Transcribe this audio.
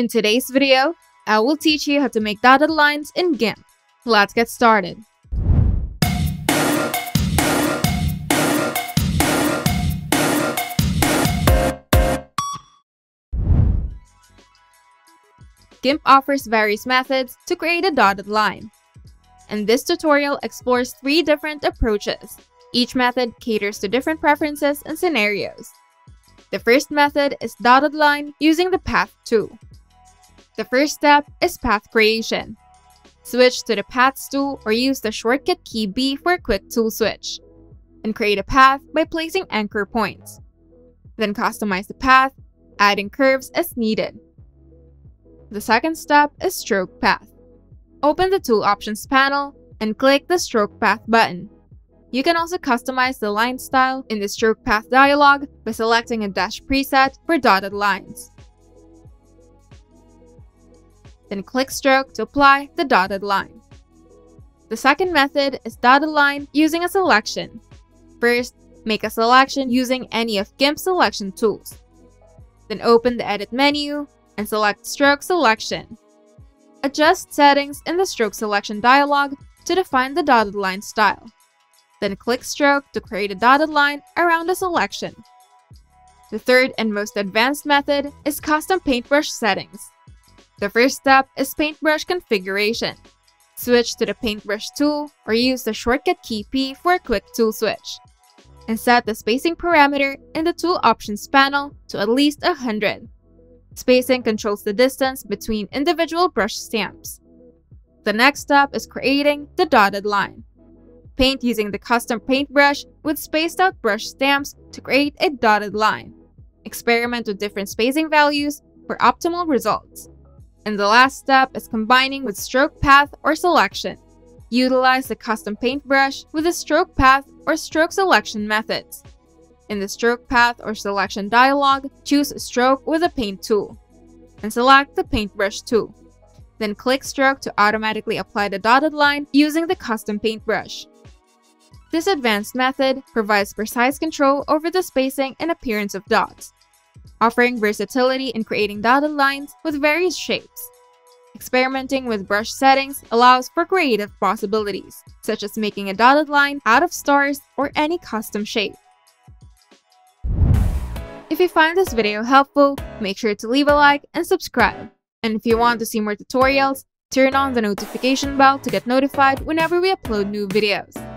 In today's video, I will teach you how to make dotted lines in GIMP. Let's get started. GIMP offers various methods to create a dotted line, and this tutorial explores 3 different approaches. Each method caters to different preferences and scenarios. The first method is dotted line using the path tool. The first step is path creation. Switch to the paths tool or use the shortcut key B for a quick tool switch, and create a path by placing anchor points. Then customize the path, adding curves as needed. The second step is stroke path. Open the tool options panel and click the stroke path button. You can also customize the line style in the stroke path dialog by selecting a dash preset for dotted lines. Then click stroke to apply the dotted line. The second method is dotted line using a selection. First, make a selection using any of GIMP's selection tools. Then open the edit menu and select Stroke Selection. Adjust settings in the Stroke Selection dialog to define the dotted line style. Then click Stroke to create a dotted line around the selection. The third and most advanced method is custom paintbrush settings. The first step is paintbrush configuration. Switch to the paintbrush tool or use the shortcut key P for a quick tool switch, and set the spacing parameter in the tool options panel to at least 100. Spacing controls the distance between individual brush stamps. The next step is creating the dotted line. Paint using the custom paintbrush with spaced out brush stamps to create a dotted line. Experiment with different spacing values for optimal results. And the last step is combining with stroke path or selection. Utilize the custom paintbrush with the stroke path or stroke selection methods. In the Stroke Path or Selection dialog, choose Stroke with the Paint tool, and select the Paintbrush tool. Then click Stroke to automatically apply the dotted line using the custom paintbrush. This advanced method provides precise control over the spacing and appearance of dots, offering versatility in creating dotted lines with various shapes. Experimenting with brush settings allows for creative possibilities, such as making a dotted line out of stars or any custom shape. If you find this video helpful, make sure to leave a like and subscribe. And if you want to see more tutorials, turn on the notification bell to get notified whenever we upload new videos.